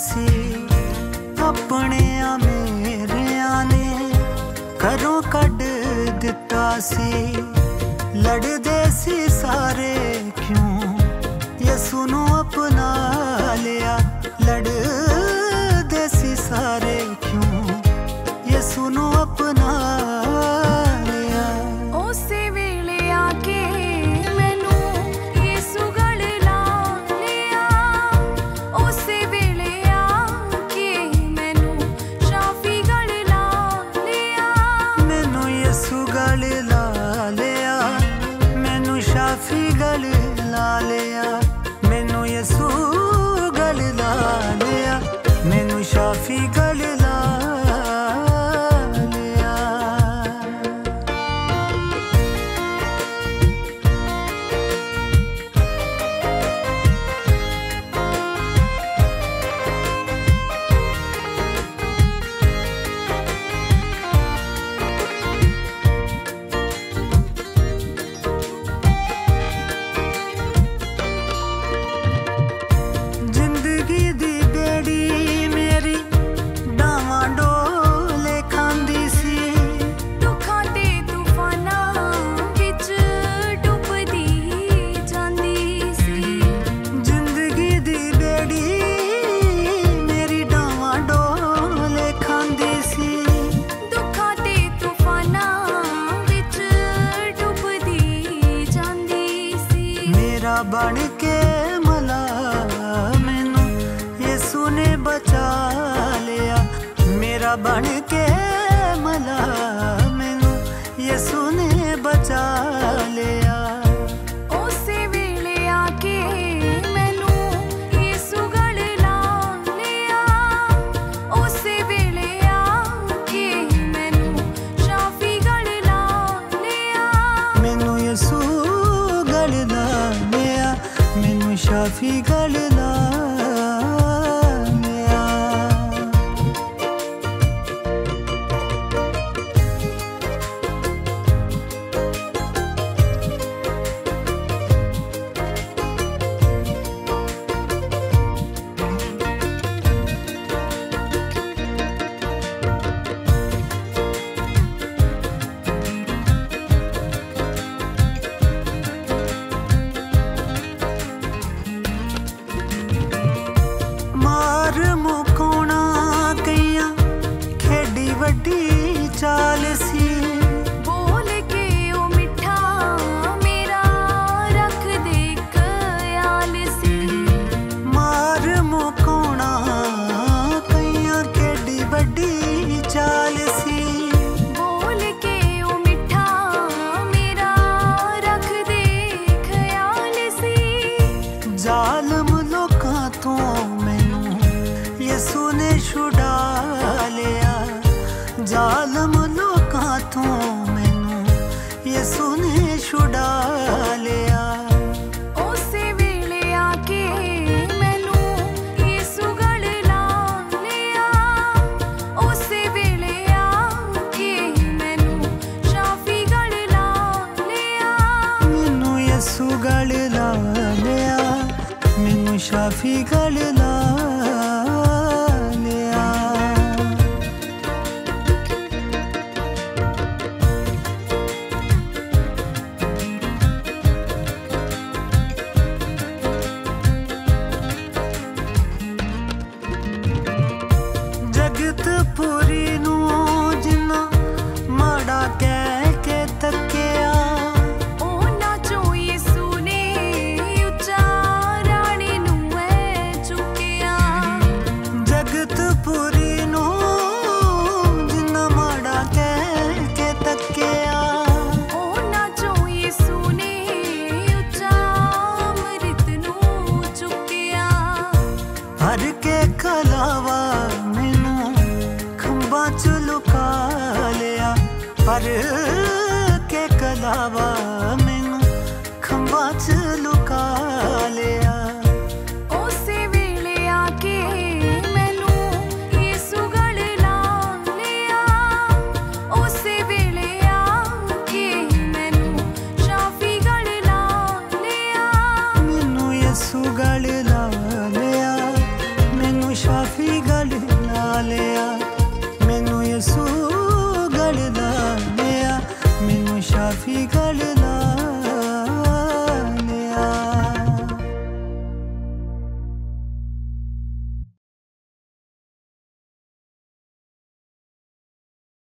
सी अपने मेरे आने घरों कड दिता सी लड़दे सी सारे क्यों यसु नू अपना लिया लड़दे सी सारे क्यों यसु नू अपना शाफी गल ला लिया मैनू यसू गल ला लिया मैनू शाफी गल ला लिया। बन के मला मैनू यसू ने बचा लिया मेरा बन के मला मैनू यसू ने बचा लिया। शाफी गल ला लिया चाल सी बोल के ओ मिठा मेरा रख दे कयाल सी मार मुकोना कईया केडी बड़ी चाल सी बोल के ओ मिठा मेरा रख दे कयाल सी जालम लोकां तो मैनू यसू ने छुड़ा लिया जालम लोकां तो मैनू यसू ने छुड़ा लिया। उसे वेले आके मैनू यसू गल ला लिया उसे वेले आके मैनू शाफी गल ला लिया मैनू यसू गल ला लिया मैनू शाफी गल ला जगत पूरी नू जिन्ना माड़ा कह के तकिया उन्हां चों यसू ने उच्चा राणे नू चुकिया जगत पूरी नू जिन्ना माड़ा कह के तकिया उन्हां चों यसू ने उच्चा अमृत नू चुकिया हर के खलावा लुका लिया पर के कलावा मैनू खंबा च लुका